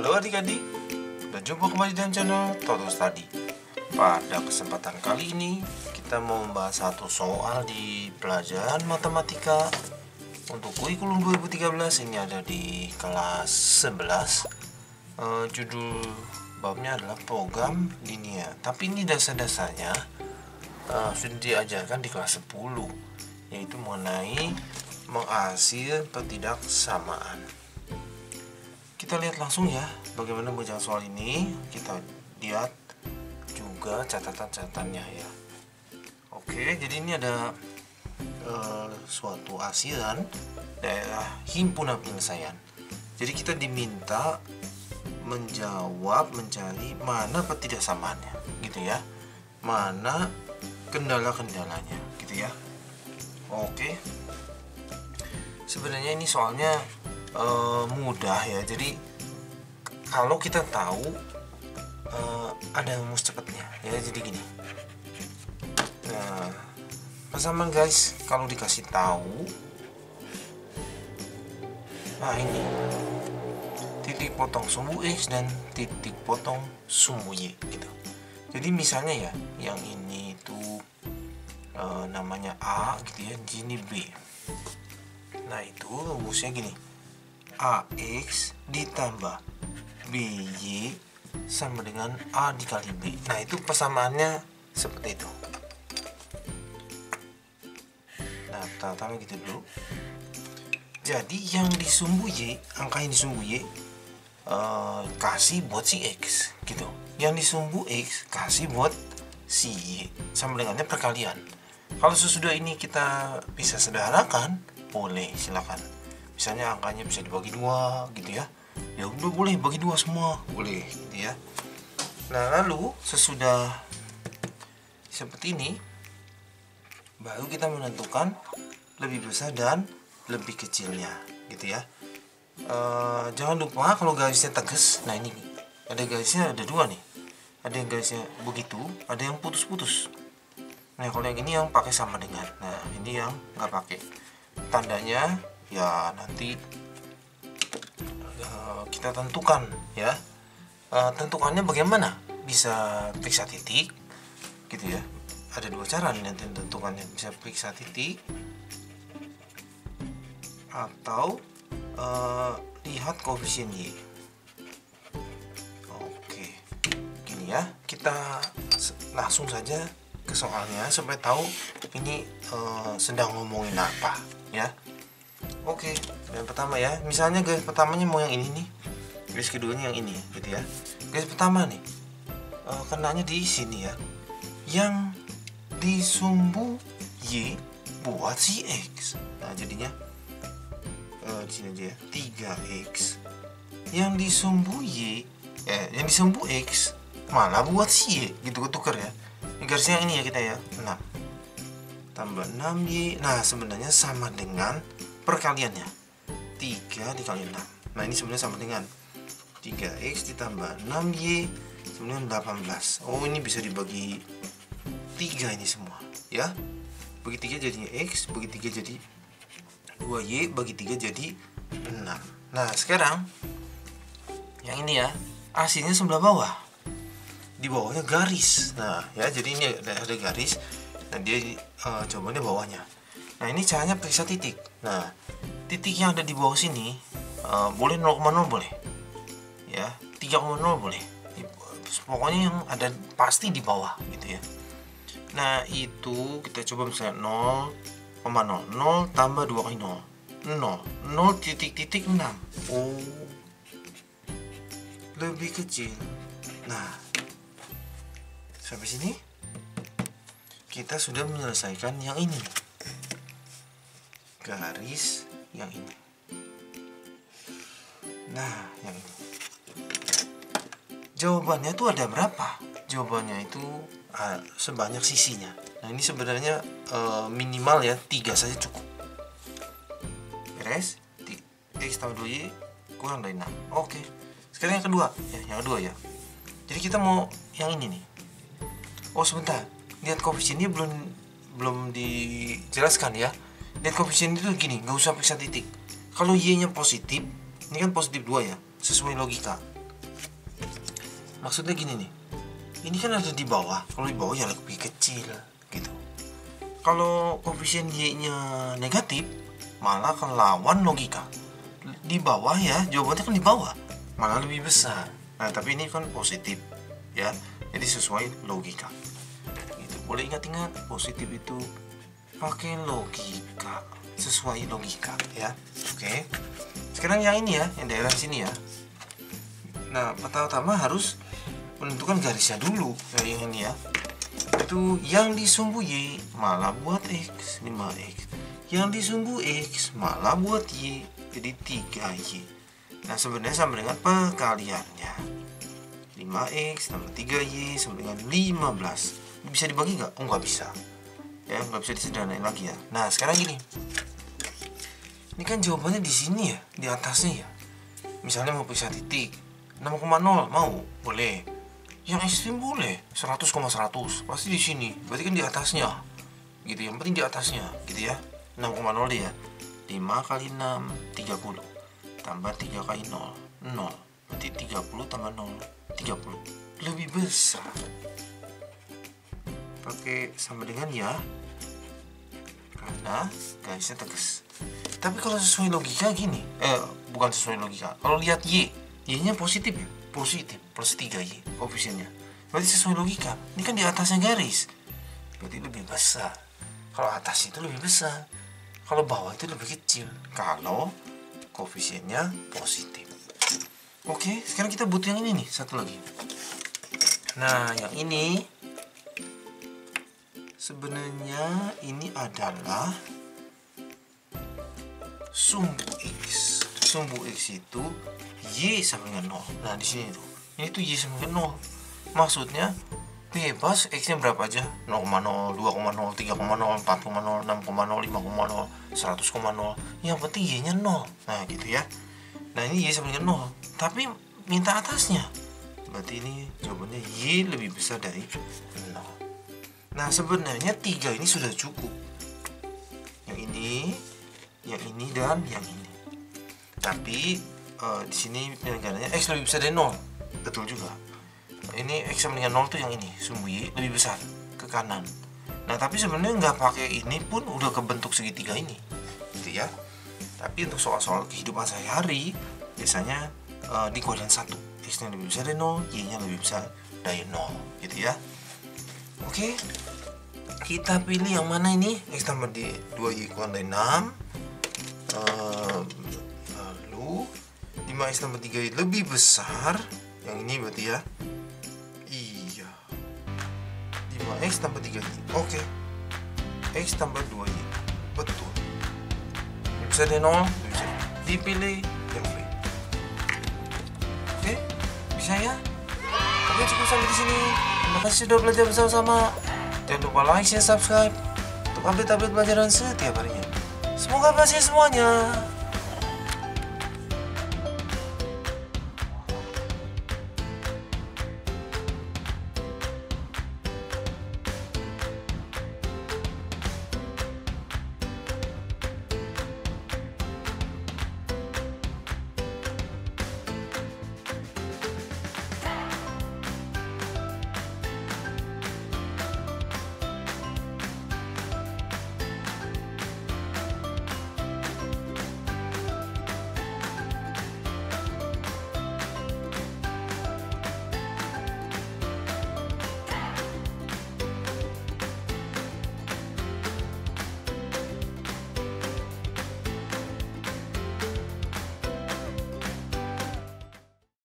Halo adik-adik, dan jumpa kembali dalam channel Toto Study. Pada kesempatan kali ini kita mau membahas satu soal di pelajaran matematika untuk kurikulum 2013. Ini ada di kelas 11. Judul babnya adalah program linear. Tapi ini dasar-dasarnya sudah diajarkan di kelas 10, yaitu mengenai menghasil pertidaksamaan. Kita lihat langsung ya bagaimana berjalan soal ini. Kita lihat juga catatan-catatannya ya. Oke, jadi ini ada suatu asiran daerah himpunan penyelesaian. Jadi kita diminta menjawab, mencari mana pertidaksamaannya gitu ya, mana kendala-kendalanya gitu ya. Oke, sebenarnya ini soalnya mudah ya. Jadi kalau kita tahu ada rumus cepatnya ya. Jadi gini, nah sama guys, kalau dikasih tahu, nah ini titik potong sumbu X dan titik potong sumbu Y gitu. Jadi misalnya ya, yang ini itu namanya A gitu ya, ini B. Nah itu rumusnya gini, AX ditambah BY sama dengan A dikali B. Nah itu persamaannya seperti itu. Nah pertama gitu dulu. Jadi yang di sumbu Y, angka yang di sumbu Y kasih buat si X gitu. Yang di sumbu X kasih buat si Y, sama dengannya perkalian. Kalau sesudah ini kita bisa sederhanakan, boleh silakan. Misalnya angkanya bisa dibagi dua gitu ya, ya udah boleh bagi dua semua, boleh gitu ya. Nah lalu sesudah seperti ini baru kita menentukan lebih besar dan lebih kecilnya gitu ya. Jangan lupa kalau garisnya tegas, nah ini ada garisnya, ada dua nih, ada yang garisnya begitu, ada yang putus-putus. Nah kalau yang ini yang pakai sama dengan, nah ini yang nggak pakai. Tandanya ya nanti kita tentukan ya, tentukannya bagaimana, bisa periksa titik gitu ya. Ada dua cara nih nanti tentukannya, bisa periksa titik atau lihat koefisien Y. Oke, gini ya, kita langsung saja ke soalnya supaya tahu ini sedang ngomongin apa ya. Oke, yang pertama ya, misalnya garis pertamanya mau yang ini nih, garis keduanya yang ini gitu ya. Garis pertama nih kenanya di sini ya, yang di sumbu Y buat si X. Nah jadinya di sini aja ya, 3X yang di sumbu Y, yang di sumbu X malah buat si Y gitu, ketuker ya. Ini garisnya yang ini ya kita ya, 6 tambah 6Y. Nah sebenarnya sama dengan perkaliannya 3 dikali 6. Nah ini sebenarnya sama dengan 3x ditambah 6y sebenarnya 18. Oh ini bisa dibagi 3 ini semua ya. Bagi 3 jadinya x, bagi 3 jadi 2y, bagi 3 jadi 6. Nah sekarang yang ini ya, hasilnya sebelah bawah, di bawahnya garis. Nah ya, jadi ini ada garis dan dia jawabannya bawahnya. Nah ini caranya periksa titik. Nah titik yang ada di bawah sini boleh 0,0 boleh ya, 3,0 boleh, pokoknya yang ada pasti di bawah gitu ya. Nah itu kita coba misalnya 0,0 0 tambah 2 kali 0 0 0 titik titik 6. Oh lebih kecil. Nah sampai sini kita sudah menyelesaikan yang ini, garis yang ini. Nah yang ini jawabannya itu ada berapa? Jawabannya itu sebanyak sisinya. Nah ini sebenarnya minimal ya, 3 saja cukup. Beres, X tambah 2Y kurang dari 6. Oke, sekarang yang kedua ya, jadi kita mau yang ini nih. Oh sebentar, lihat koefisiennya belum dijelaskan ya. Lihat koefisien itu gini, nggak usah periksa titik. Kalau y nya positif, ini kan positif 2 ya, sesuai logika. Maksudnya gini nih, ini kan ada di bawah. Kalau di bawah ya lebih kecil gitu. Kalau koefisien y-nya negatif, malah kelawan logika. Di bawah ya, jawabannya kan di bawah, malah lebih besar. Nah, tapi ini kan positif ya, jadi sesuai logika. Gitu. Boleh ingat-ingat, positif itu pakai logika, sesuai logika ya. Oke. Sekarang yang ini ya, yang daerah sini ya. Nah, pertama-tama harus menentukan garisnya dulu, dari ini ya. Itu yang disumbu Y malah buat X, 5X. Yang disumbu X malah buat Y, jadi 3Y. Nah, sebenarnya sama dengan perkaliannya. 5X tambah 3Y sama dengan 15. Bisa dibagi nggak? Oh, nggak bisa. Ya, nggak bisa disederhanain lagi ya. Nah, sekarang gini. Ini kan jawabannya di sini ya, di atasnya ya. Misalnya mau pisah titik. 6,0 mau? Boleh. Yang ekstrim boleh. 100,100 pasti di sini. Berarti kan di atasnya. Gitu, yang penting di atasnya, gitu ya. 6,0 dia. 5 × 6 30. Tambah 3 × 0 0. Berarti 30 tambah 0 30. Lebih besar. Pakai sama dengan ya. Karena garisnya tegas. Tapi kalau sesuai logika gini, bukan sesuai logika. Kalau lihat Y, Y-nya positif ya? Positif, plus 3Y koefisiennya. Berarti sesuai logika, ini kan di atasnya garis. Berarti lebih besar. Kalau atas itu lebih besar, kalau bawah itu lebih kecil, kalau koefisiennya positif. Oke, sekarang kita butuh yang ini nih, satu lagi. Nah, yang ini sebenarnya ini adalah sumbu X. Sumbu X itu Y sama dengan 0. Nah, di sini tuh, ini tuh Y sama dengan 0. Maksudnya bebas X-nya berapa aja? 0,0, 2,0, 3,0, 4,0, 6,0, 5,0, 100,0. Yang penting Y-nya 0. Nah, gitu ya. Nah, ini Y sama dengan 0. Tapi minta atasnya. Berarti ini jawabannya Y lebih besar dari 0. Nah, sebenarnya 3 ini sudah cukup. Yang ini dan yang ini. Tapi di sini penyelenggaranya X lebih besar dari 0. Betul juga. Ini X sama dengan 0 tuh yang ini, sumbu Y lebih besar ke kanan. Nah, tapi sebenarnya nggak pakai ini pun udah kebentuk segitiga ini. Gitu ya. Tapi untuk soal-soal kehidupan sehari-hari biasanya di kuadran 1, X-nya lebih besar dari 0, Y-nya lebih besar dari 0, gitu ya. Oke. Kita pilih yang mana ini? X tambah di 2Y kuadran dari 6. 5X tambah 3Y lebih besar. Yang ini berarti ya. Iya, 5X tambah 3Y. Oke. X tambah 2Y. Betul. Bisa dari 0. Dipilih yang B. Oke. Bisa ya. Oke, cukup sampai di sini. Terima kasih sudah belajar bersama-sama. Jangan lupa like, share, subscribe untuk update-update pelajaran setiap harinya. Semoga berhasil semuanya.